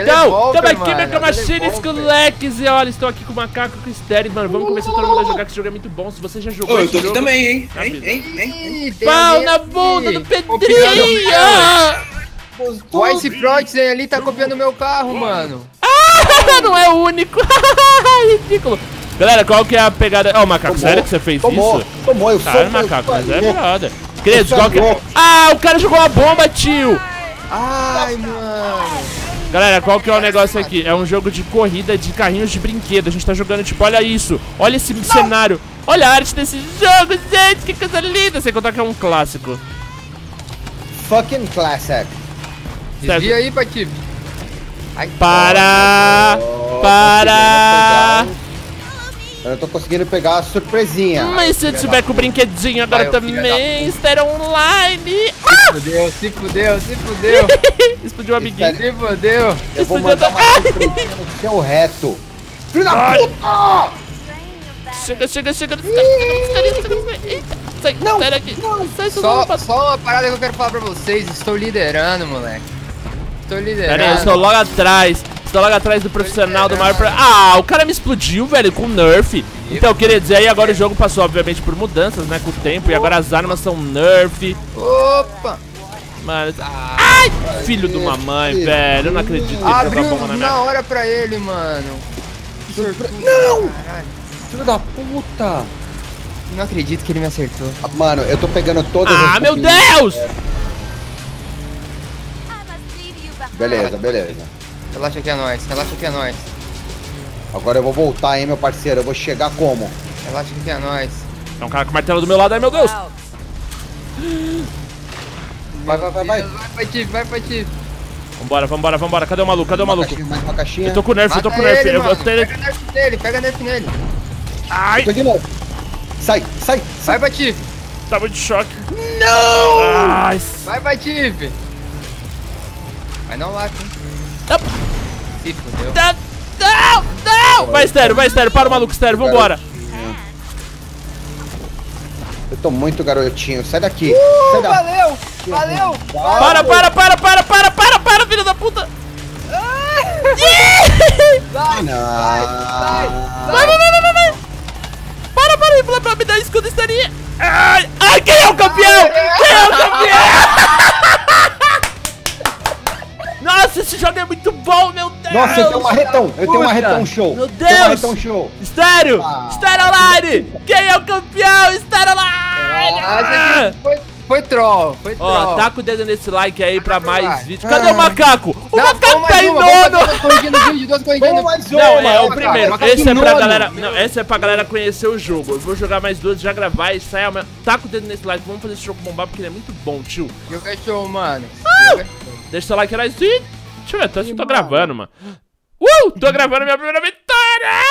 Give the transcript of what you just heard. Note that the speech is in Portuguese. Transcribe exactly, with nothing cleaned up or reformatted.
Então, estamos aqui, meu camachinho, escoleques. E olha, estou aqui com o Macaco e com o Stereo. Mano, vamos começar todo mundo a jogar, que esse jogo é muito bom. Se você já jogou, oh, eu tô aqui jogo, também, hein? Hein, hein, hein? Pau na bunda do Pedrinho! O Ice Front ali tá copiando meu carro, mano. Ah, não é o único. Ridículo. Galera, qual que é a pegada? Ó, oh, Macaco, tomou. Sério que você fez tomou. Isso? Tomou, eu sou. Cara, Macaco, mas é verdade. Queridos, qual que é... Ah, o cara jogou a bomba, tio. Ai, mano. Galera, qual que é o negócio aqui? É um jogo de corrida de carrinhos de brinquedo. A gente tá jogando, tipo, olha isso. Olha esse não. cenário. Olha a arte desse jogo, gente. Que coisa linda. Sem contar que é um clássico. Fucking classic. Desvia aí, Pati. Para. Oh, para. Eu não tô conseguindo pegar a surpresinha. Mas se eu tiver com o brinquedinho agora também, Stereo Online. Se fudeu, se fudeu, se fudeu. Explodiu o amiguinho. Se fudeu. Eu vou mandar uma surpresa no seu reto. Filho da puta! Chega, chega, chega. Sai, sai aqui. Só uma parada que eu quero falar pra vocês. Estou liderando, moleque. Estou liderando. Pera aí, eu estou logo atrás. Tô logo atrás do profissional, do maior... Pra... Ah, o cara me explodiu, velho, com nerf. Então, queria dizer aí, agora o jogo passou, obviamente, por mudanças, né, com o tempo. E agora as armas são nerf. Opa! Mano... Ai! Filho de uma mãe, velho, eu não acredito. Abriu na hora pra ele, mano. Não! Filho da puta! Não acredito que ele me acertou. Mano, eu tô pegando todas as... Ah, meu Deus! Beleza, beleza. Relaxa que é nóis, relaxa que é nóis. Agora eu vou voltar, hein, meu parceiro. Eu vou chegar como? Relaxa que é nóis. Tem um cara com o martelo do meu lado aí, meu Deus. Vai, vai, vai, vai. Vai, vai, Tiff, vai, vai, Tiff. Vambora, vambora, vambora. Cadê o maluco? Cadê o maluco? Caixinha, mais uma caixinha. Eu tô com nerf, Mata eu tô com nerf. Ele, eu vou ter... Pega nerf nele, pega nerf nele. Ai. De novo. Sai, sai, sai. Vai, vai, Tiff. Tava de choque. Não! Nice. Vai, vai, Tiff. Vai não lá, hein. Se fudeu. Não, não, não! Vai, Stereo, vai, Stereo, para o maluco, Stereo, vambora. Eu tô muito garotinho, sai daqui. Uh, sai daqui. Valeu, valeu. Para, para, para, para, para, para, para, filho da puta. Vai, vai, vai, vai, vai, vai. Para, para, para, me dá escudo, Stereo. Ai, ai, quem é o campeão? Quem é o campeão? Nossa, esse jogo é muito bom, meu Deus! Nossa, eu tenho um marretão, eu tenho um marretão show! Meu Deus! Marretão show! Stereo! Ah. Stereo Online! Quem é o campeão? Stereo Online! Ah, foi, foi troll, foi troll! Ó, taca o dedo nesse like aí pra mais vídeos. Cadê ah. o macaco? O não, macaco tá em nono! Não, é o primeiro. Esse é pra galera. Não, esse é pra galera conhecer o jogo. Eu vou jogar mais duas, já gravar e sair. Mas... Taca o dedo nesse like, vamos fazer esse jogo bombar porque ele é muito bom, tio. Jogo é show, mano. Deixa o seu like lá e... Deixa eu ver, tô, acho que tô gravando, mano. Uh! Tô gravando minha primeira vitória!